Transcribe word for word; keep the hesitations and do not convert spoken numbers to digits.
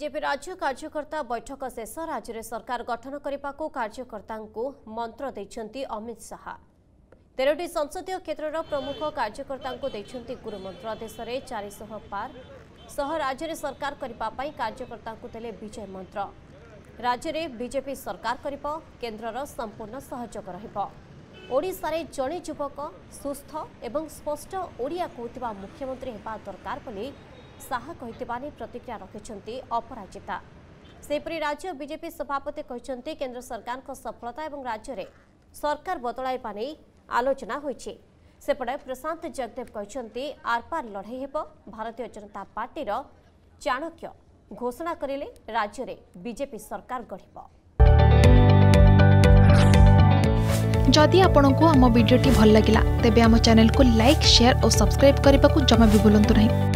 BJP राज्य कार्यकर्ता बैठक शेष राज्य सरकार गठन करने को कार्यकर्ता मंत्र देते अमित शाह तेरह संसदीय क्षेत्र प्रमुख कार्यकर्ता गुरुमंत्र देश में चार सौ पार सह राज्य सरकार करने कार्यकर्ता देले विजय मंत्र राज्य में बीजेपी सरकार कर केन्द्र संपूर्ण सहयोग रहिबा जड़े युवक सुस्थ एवं स्पष्ट ओडिया कहता मुख्यमंत्री होगा दरकार बोली शाह कही प्रतिक्रिया रखिंट अपराजिता सेपरी राज्य बीजेपी सभापति कहते केन्द्र सरकार को सफलता और राज्य में सरकार बदलवा नहीं आलोचना होपटे प्रशांत जगदेव कहते आरपार लड़े हे भारतीय जनता पार्टी चाणक्य घोषणा करेले राज्य में बीजेपी सरकार गढ़ जदि आपंक आम भिडी भल लगा तेब आम चैनल को लाइक शेयर और सब्सक्राइब करने को जमा भी भूलु नहीं।